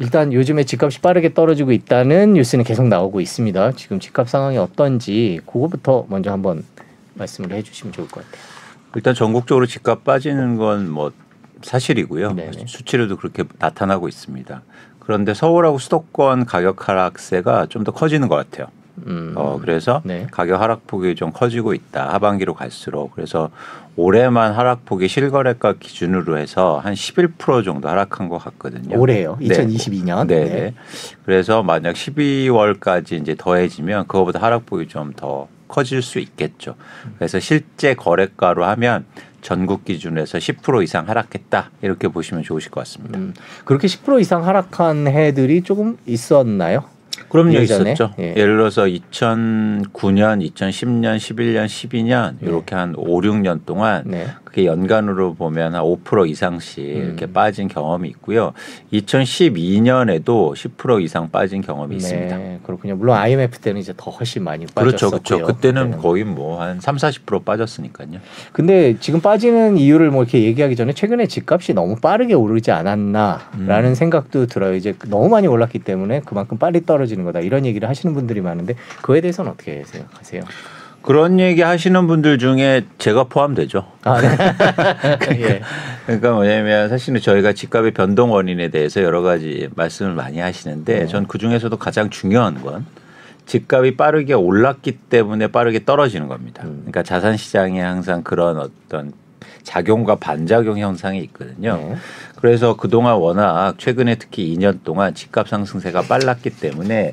일단 요즘에 집값이 빠르게 떨어지고 있다는 뉴스는 계속 나오고 있습니다. 지금 집값 상황이 어떤지 그거부터 먼저 한번 말씀을 해주시면 좋을 것 같아요. 일단 전국적으로 집값 빠지는 건 뭐 사실이고요. 네네. 수치로도 그렇게 나타나고 있습니다. 그런데 서울하고 수도권 가격 하락세가 좀 더 커지는 것 같아요. 그래서 네. 가격 하락폭이 좀 커지고 있다. 하반기로 갈수록. 그래서 올해만 하락폭이 실거래가 기준으로 해서 한 11% 정도 하락한 것 같거든요. 올해요? 네. 2022년? 네. 네. 그래서 만약 12월까지 이제 더해지면 그거보다 하락폭이 좀 더 커질 수 있겠죠. 그래서 실제 거래가로 하면 전국 기준에서 10% 이상 하락했다. 이렇게 보시면 좋으실 것 같습니다. 그렇게 10% 이상 하락한 해들이 조금 있었나요? 그럼요. 예전에? 있었죠. 예. 예를 들어서 2009년, 2010년, 11년, 12년 이렇게 한 5, 6년 동안 네. 그게 연간으로 보면 한 5% 이상씩 이렇게 빠진 경험이 있고요. 2012년에도 10% 이상 빠진 경험이 있습니다. 그렇군요. 물론 IMF 때는 이제 더 훨씬 많이 빠졌었고요. 그렇죠. 그때는 거의 뭐 한 30, 40% 빠졌으니까요. 근데 지금 빠지는 이유를 뭐 이렇게 얘기하기 전에 최근에 집값이 너무 빠르게 오르지 않았나라는 생각도 들어요. 이제 너무 많이 올랐기 때문에 그만큼 빨리 떨어지는 거다. 이런 얘기를 하시는 분들이 많은데 그거에 대해서는 어떻게 생각하세요? 그런 얘기 하시는 분들 중에 제가 포함되죠. 아, 네. 그러니까 뭐냐면 사실은 저희가 집값의 변동 원인에 대해서 여러 가지 말씀을 많이 하시는데 전 그중에서도 가장 중요한 건 집값이 빠르게 올랐기 때문에 빠르게 떨어지는 겁니다. 그러니까 자산시장에 항상 그런 어떤 작용과 반작용 현상이 있거든요. 그래서 그동안 워낙 최근에 특히 2년 동안 집값 상승세가 빨랐기 때문에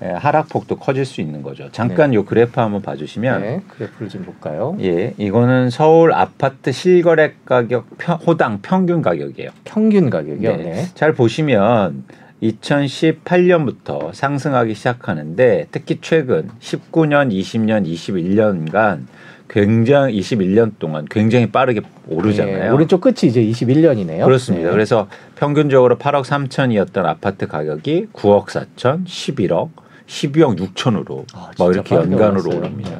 하락폭도 커질 수 있는 거죠. 잠깐 요 그래프 한번 봐주시면 그래프를 좀 볼까요? 예, 이거는 서울 아파트 실거래 가격 호당 평균 가격이에요. 평균 가격이요? 네. 잘 보시면 2018년부터 상승하기 시작하는데 특히 최근 19년, 20년, 21년간 굉장히 21년 동안 굉장히 빠르게 오르잖아요. 오른쪽 끝이 이제 21년이네요. 그렇습니다. 그래서 평균적으로 8억 3천이었던 아파트 가격이 9억 4천, 11억, 12억 6천으로 이렇게 연간으로 오릅니다.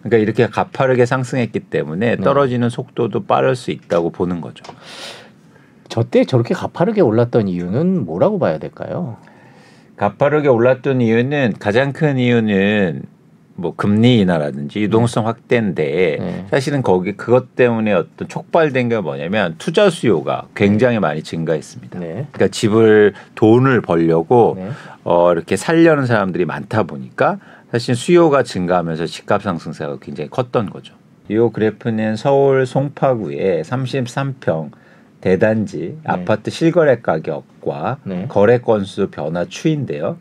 그러니까 이렇게 가파르게 상승했기 때문에 떨어지는 속도도 빠를 수 있다고 보는 거죠. 저때 저렇게 가파르게 올랐던 이유는 뭐라고 봐야 될까요? 가파르게 올랐던 이유는 가장 큰 이유는 뭐 금리 인하라든지 유동성 확대인데 사실은 거기 그것 때문에 어떤 촉발된 게 뭐냐면 투자 수요가 굉장히 많이 증가했습니다. 그러니까 집을 돈을 벌려고 이렇게 살려는 사람들이 많다 보니까 사실 수요가 증가하면서 집값 상승세가 굉장히 컸던 거죠. 이 그래프는 서울 송파구의 33평 대단지 아파트 실거래 가격과 거래 건수 변화 추이인데요.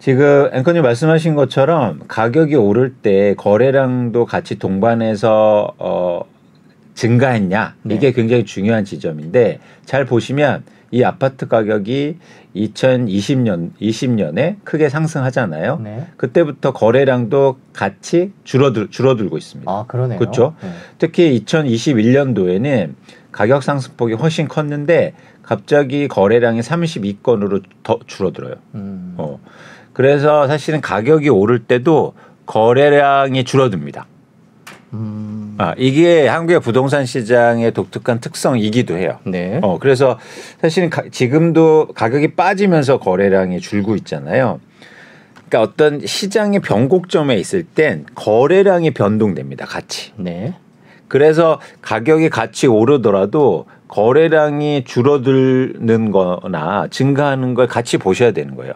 지금 앵커님 말씀하신 것처럼 가격이 오를 때 거래량도 같이 동반해서 증가했냐 이게 굉장히 중요한 지점인데 잘 보시면 이 아파트 가격이 2020년에 크게 상승하잖아요. 그때부터 거래량도 같이 줄어들고 있습니다. 아, 그러네요. 그렇죠. 특히 2021년도에는 가격 상승폭이 훨씬 컸는데 갑자기 거래량이 32건으로 더 줄어들어요. 그래서 사실은 가격이 오를 때도 거래량이 줄어듭니다. 이게 한국의 부동산 시장의 독특한 특성이기도 해요. 그래서 사실은 지금도 가격이 빠지면서 거래량이 줄고 있잖아요. 그러니까 어떤 시장의 변곡점에 있을 땐 거래량이 변동됩니다. 같이. 그래서 가격이 같이 오르더라도 거래량이 줄어드는 거나 증가하는 걸 같이 보셔야 되는 거예요.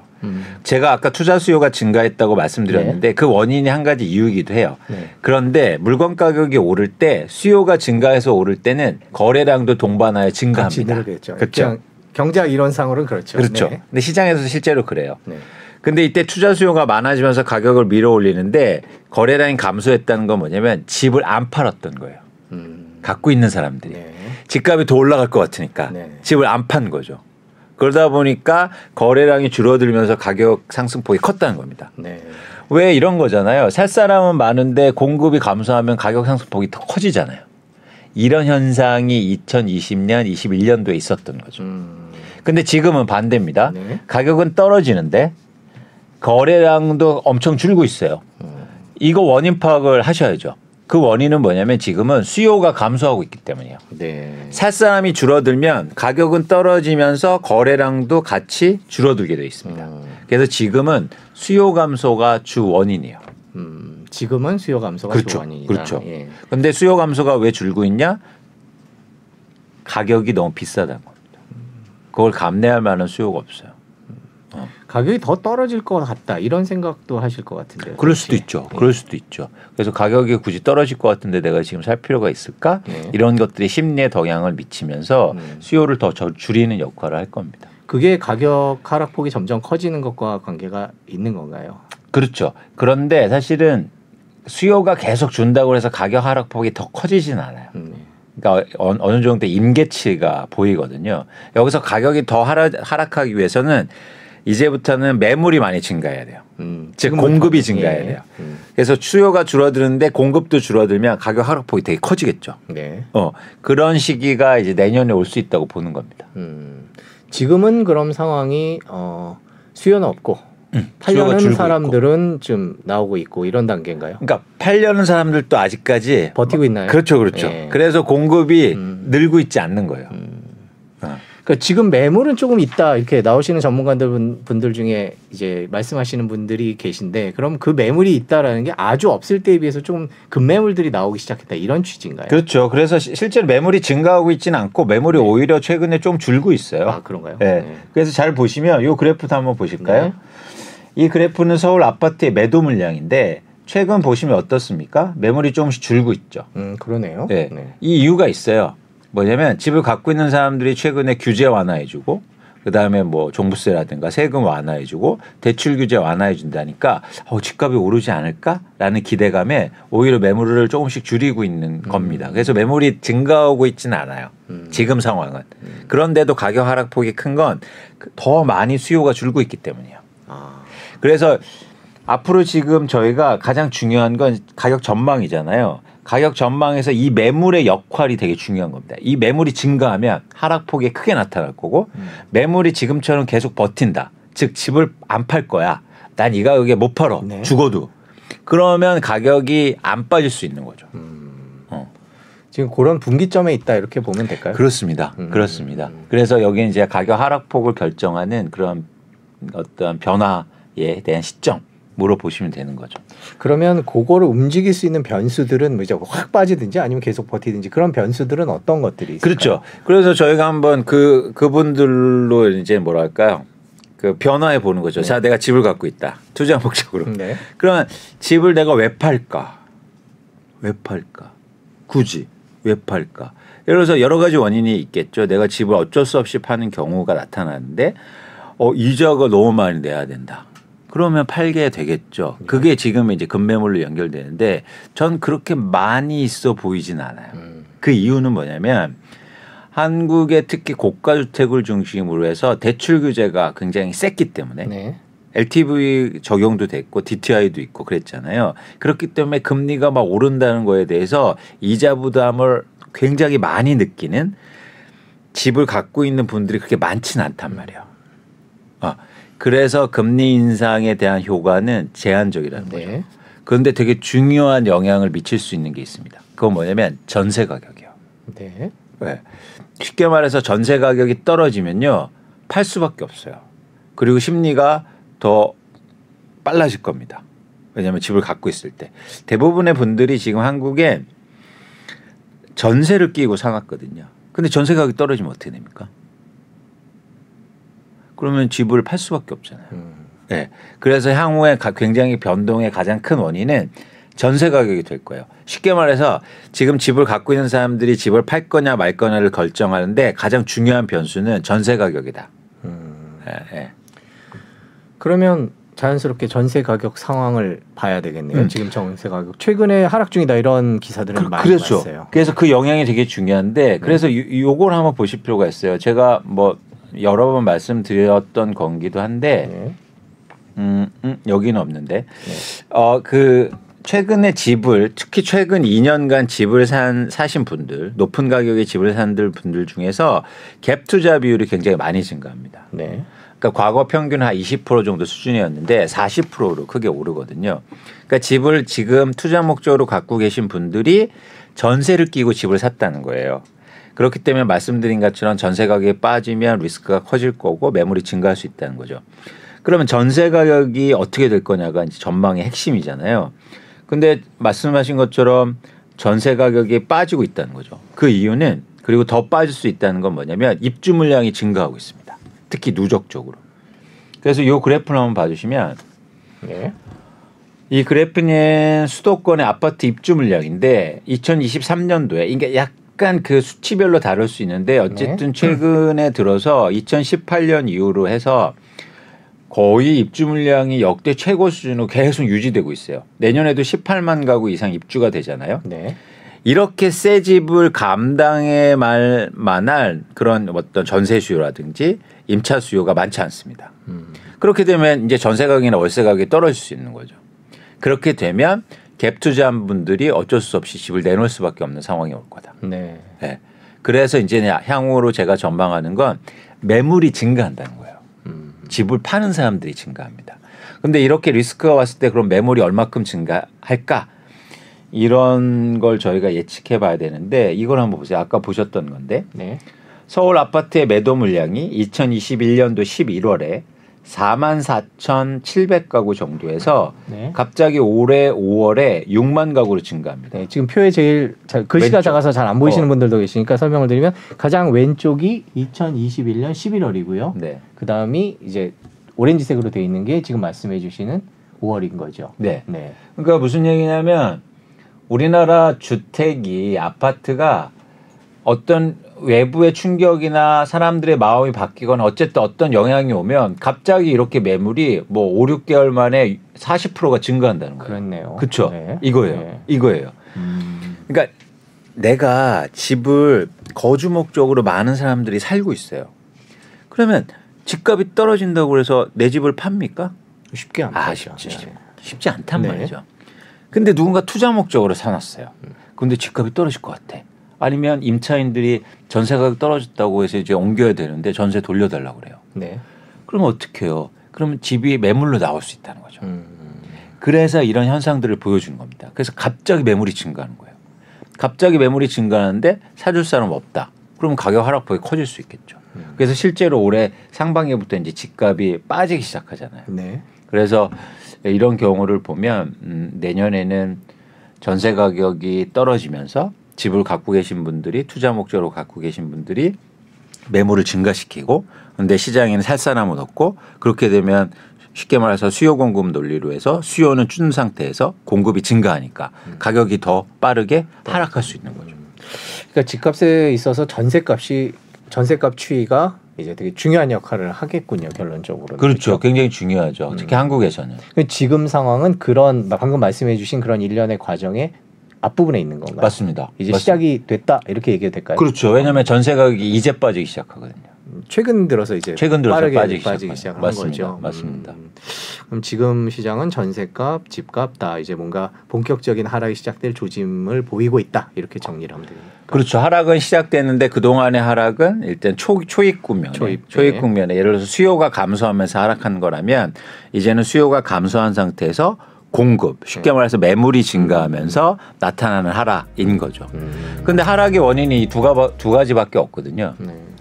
제가 아까 투자 수요가 증가했다고 말씀드렸는데 그 원인이 한 가지 이유이기도 해요. 그런데 물건 가격이 오를 때 수요가 증가해서 오를 때는 거래량도 동반하여 증가합니다. 그렇죠. 경제학 이론상으로는 그렇죠. 그렇죠. 근데 시장에서도 실제로 그래요. 근데 이때 투자 수요가 많아지면서 가격을 밀어 올리는데 거래량이 감소했다는 건 뭐냐면 집을 안 팔았던 거예요. 갖고 있는 사람들이. 집값이 더 올라갈 것 같으니까 집을 안 판 거죠. 그러다 보니까 거래량이 줄어들면서 가격 상승폭이 컸다는 겁니다. 왜 이런 거잖아요. 살 사람은 많은데 공급이 감소하면 가격 상승폭이 더 커지잖아요. 이런 현상이 2020년, 21년도에 있었던 거죠. 근데 지금은 반대입니다. 가격은 떨어지는데 거래량도 엄청 줄고 있어요. 이거 원인 파악을 하셔야죠. 그 원인은 뭐냐면 지금은 수요가 감소하고 있기 때문이에요. 네. 살 사람이 줄어들면 가격은 떨어지면서 거래량도 같이 줄어들게 돼 있습니다. 그래서 지금은 수요 감소가 주 원인이에요. 지금은 수요 감소가 그렇죠. 주 원인이다. 그렇죠. 그런데 예. 수요 감소가 왜 줄고 있냐? 가격이 너무 비싸다는 겁니다. 그걸 감내할 만한 수요가 없어요. 가격이 더 떨어질 것 같다 이런 생각도 하실 것 같은데요. 그럴 수도 있죠. 네. 그럴 수도 있죠. 그래서 가격이 굳이 떨어질 것 같은데 내가 지금 살 필요가 있을까? 네. 이런 것들이 심리에 영향을 미치면서 수요를 더 줄이는 역할을 할 겁니다. 그게 가격 하락폭이 점점 커지는 것과 관계가 있는 건가요? 그렇죠. 그런데 사실은 수요가 계속 준다고 해서 가격 하락폭이 더 커지진 않아요. 그러니까 어느 정도 임계치가 보이거든요. 여기서 가격이 더 하락하기 위해서는 이제부터는 매물이 많이 증가해야 돼요. 즉 공급이 증가해야 돼요. 그래서 수요가 줄어드는데 공급도 줄어들면 가격 하락폭이 되게 커지겠죠. 네. 그런 시기가 이제 내년에 올 수 있다고 보는 겁니다. 지금은 그럼 상황이 수요는 없고 팔려는 사람들은 있고. 좀 나오고 있고 이런 단계인가요? 그러니까 팔려는 사람들도 아직까지 버티고 있나요? 그렇죠, 그렇죠. 네. 그래서 공급이 늘고 있지 않는 거예요. 그러니까 지금 매물은 조금 있다 이렇게 나오시는 전문가분들 중에 이제 말씀하시는 분들이 계신데 그럼 그 매물이 있다라는 게 아주 없을 때에 비해서 좀 급매물들이 나오기 시작했다 이런 취지인가요? 그렇죠. 그래서 실제로 매물이 증가하고 있지는 않고 매물이 네. 오히려 최근에 좀 줄고 있어요. 아 그런가요? 네. 네. 그래서 잘 보시면 이 그래프도 한번 보실까요? 네. 이 그래프는 서울 아파트의 매도 물량인데 최근 보시면 어떻습니까? 매물이 조금씩 줄고 있죠. 그러네요. 네. 네. 이 이유가 있어요. 뭐냐면 집을 갖고 있는 사람들이 최근에 규제 완화해주고 그다음에 뭐 종부세라든가 세금 완화해주고 대출 규제 완화해준다니까 집값이 오르지 않을까라는 기대감에 오히려 매물을 조금씩 줄이고 있는 겁니다. 그래서 매물이 증가하고 있지는 않아요. 지금 상황은. 그런데도 가격 하락폭이 큰 건 더 많이 수요가 줄고 있기 때문이에요. 아. 그래서 앞으로 지금 저희가 가장 중요한 건 가격 전망이잖아요. 가격 전망에서 이 매물의 역할이 되게 중요한 겁니다. 이 매물이 증가하면 하락폭이 크게 나타날 거고 매물이 지금처럼 계속 버틴다. 즉 집을 안 팔 거야. 난 이 가격에 못 팔어. 네. 죽어도. 그러면 가격이 안 빠질 수 있는 거죠. 지금 그런 분기점에 있다 이렇게 보면 될까요? 그렇습니다. 그렇습니다. 그래서 여기 이제 가격 하락폭을 결정하는 그런 어떤 변화에 대한 시점. 물어보시면 되는 거죠. 그러면 그거를 움직일 수 있는 변수들은 뭐 이제 확 빠지든지 아니면 계속 버티든지 그런 변수들은 어떤 것들이 있을까요? 그렇죠. 그래서 저희가 한번 그분들로 이제 뭐랄까요? 변화해 보는 거죠. 네. 자, 내가 집을 갖고 있다. 투자 목적으로. 네. 그러면 집을 내가 왜 팔까? 왜 팔까? 굳이 왜 팔까? 예를 들어서 여러 가지 원인이 있겠죠. 내가 집을 어쩔 수 없이 파는 경우가 나타나는데 이자가 너무 많이 내야 된다. 그러면 팔게 되겠죠. 그게 지금 이제 급매물로 연결되는데 전 그렇게 많이 있어 보이진 않아요. 그 이유는 뭐냐면 한국의 특히 고가 주택을 중심으로 해서 대출 규제가 굉장히 셌기 때문에 네. LTV 적용도 됐고 DTI도 있고 그랬잖아요. 그렇기 때문에 금리가 막 오른다는 거에 대해서 이자 부담을 굉장히 많이 느끼는 집을 갖고 있는 분들이 그렇게 많지는 않단 말이에요. 그래서 금리 인상에 대한 효과는 제한적이라는 네. 거죠. 그런데 되게 중요한 영향을 미칠 수 있는 게 있습니다. 그건 뭐냐면 전세 가격이요. 네. 네. 쉽게 말해서 전세 가격이 떨어지면요. 팔 수밖에 없어요. 그리고 심리가 더 빨라질 겁니다. 왜냐하면 집을 갖고 있을 때. 대부분의 분들이 지금 한국에 전세를 끼고 사놨거든요. 근데 전세 가격이 떨어지면 어떻게 됩니까? 그러면 집을 팔 수밖에 없잖아요. 네. 그래서 향후에 굉장히 변동의 가장 큰 원인은 전세 가격이 될 거예요. 쉽게 말해서 지금 집을 갖고 있는 사람들이 집을 팔 거냐 말 거냐를 결정하는데 가장 중요한 변수는 전세 가격이다. 네. 네. 그러면 자연스럽게 전세 가격 상황을 봐야 되겠네요. 지금 전세 가격 최근에 하락 중이다 이런 기사들은 많이 그렇죠. 봤어요. 그래서 그 영향이 되게 중요한데 그래서 요걸 한번 보실 필요가 있어요. 제가 뭐 여러 번 말씀드렸던 건기도 한데 네. 여기는 없는데 네. 최근에 집을 특히 최근 2년간 집을 사신 분들 높은 가격의 집을 산 분들 중에서 갭 투자 비율이 굉장히 많이 증가합니다. 네. 그러니까 과거 평균 한 20% 정도 수준이었는데 40%로 크게 오르거든요. 그러니까 집을 지금 투자 목적으로 갖고 계신 분들이 전세를 끼고 집을 샀다는 거예요. 그렇기 때문에 말씀드린 것처럼 전세 가격이 빠지면 리스크가 커질 거고 매물이 증가할 수 있다는 거죠. 그러면 전세 가격이 어떻게 될 거냐가 이제 전망의 핵심이잖아요. 근데 말씀하신 것처럼 전세 가격이 빠지고 있다는 거죠. 그 이유는, 그리고 더 빠질 수 있다는 건 뭐냐면 입주 물량이 증가하고 있습니다. 특히 누적적으로. 그래서 이 그래프를 한번 봐주시면, 네. 이 그래프는 수도권의 아파트 입주 물량인데 2023년도에, 그러니까 약간 그 수치별로 다를 수 있는데 어쨌든 네. 최근에 들어서 2018년 이후로 해서 거의 입주 물량이 역대 최고 수준으로 계속 유지되고 있어요. 내년에도 18만 가구 이상 입주가 되잖아요. 네. 이렇게 새 집을 감당해 만할 그런 어떤 전세 수요라든지 임차 수요가 많지 않습니다. 그렇게 되면 이제 전세 가격이나 월세 가격이 떨어질 수 있는 거죠. 그렇게 되면 갭 투자한 분들이 어쩔 수 없이 집을 내놓을 수밖에 없는 상황이 올 거다. 네. 네. 그래서 이제 향후로 제가 전망하는 건 매물이 증가한다는 거예요. 집을 파는 사람들이 증가합니다. 그런데 이렇게 리스크가 왔을 때 그럼 매물이 얼마큼 증가할까? 이런 걸 저희가 예측해 봐야 되는데 이걸 한번 보세요. 아까 보셨던 건데 네. 서울 아파트의 매도 물량이 2021년도 11월에 44,700가구 정도에서 네. 갑자기 올해 5월에 6만 가구로 증가합니다. 네, 지금 표에 제일 글씨가 왼쪽. 작아서 잘 안 보이시는 분들도 계시니까 설명을 드리면 가장 왼쪽이 2021년 11월이고요. 네. 그다음이 이제 오렌지색으로 되어 있는 게 지금 말씀해 주시는 5월인 거죠. 네. 네. 그러니까 무슨 얘기냐면 우리나라 주택이 아파트가 어떤 외부의 충격이나 사람들의 마음이 바뀌거나 어쨌든 어떤 영향이 오면 갑자기 이렇게 매물이 뭐 5~6개월 만에 40%가 증가한다는 거예요. 그렇네요. 그렇죠. 네. 이거예요. 네. 이거예요. 그러니까 내가 집을 거주 목적으로 많은 사람들이 살고 있어요. 그러면 집값이 떨어진다고 해서 내 집을 팝니까? 쉽게 안 팔죠. 쉽지 않단 네. 말이죠. 근데 누군가 투자 목적으로 사놨어요. 근데 집값이 떨어질 것 같아. 아니면 임차인들이 전세가 떨어졌다고 해서 이제 옮겨야 되는데 전세 돌려달라고 그래요. 네. 그러면 어떻게 해요? 그러면 집이 매물로 나올 수 있다는 거죠. 그래서 이런 현상들을 보여주는 겁니다. 그래서 갑자기 매물이 증가하는 거예요. 갑자기 매물이 증가하는데 사줄 사람 없다. 그러면 가격 하락폭이 커질 수 있겠죠. 그래서 실제로 올해 상반기부터 이제 집값이 빠지기 시작하잖아요. 네. 그래서 이런 경우를 보면 내년에는 전세 가격이 떨어지면서 집을 갖고 계신 분들이 투자 목적으로 갖고 계신 분들이 매물을 증가시키고 근데 시장에는 살 사람은 없고 그렇게 되면 쉽게 말해서 수요 공급 논리로 해서 수요는 준 상태에서 공급이 증가하니까 가격이 더 빠르게 하락할 수 있는 거죠. 그러니까 집값에 있어서 전세값 추이가 이제 되게 중요한 역할을 하겠군요. 결론적으로. 그렇죠. 굉장히 중요하죠. 특히 한국에서는. 지금 상황은 그런 방금 말씀해 주신 그런 일련의 과정에 앞부분에 있는 건가요? 맞습니다. 이제 맞습니다. 시작이 됐다 이렇게 얘기해도 될까요? 그렇죠. 왜냐하면 전세 가격이 이제 빠지기 시작하거든요. 최근 들어서 빠지기 시작한 거죠. 맞습니다. 그럼 지금 시장은 전세값, 집값 다 이제 뭔가 본격적인 하락이 시작될 조짐을 보이고 있다 이렇게 정리를 하면 됩니다. 그렇죠. 하락은 시작됐는데 그동안의 하락은 일단 초입 국면에 예를 들어서 수요가 감소하면서 하락한 거라면 이제는 수요가 감소한 상태에서 공급, 쉽게 말해서 매물이 증가하면서 나타나는 하락인 거죠. 근데 하락의 원인이 두 가지밖에 없거든요.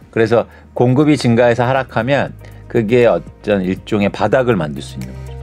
그래서 공급이 증가해서 하락하면 그게 어떤 일종의 바닥을 만들 수 있는 거죠.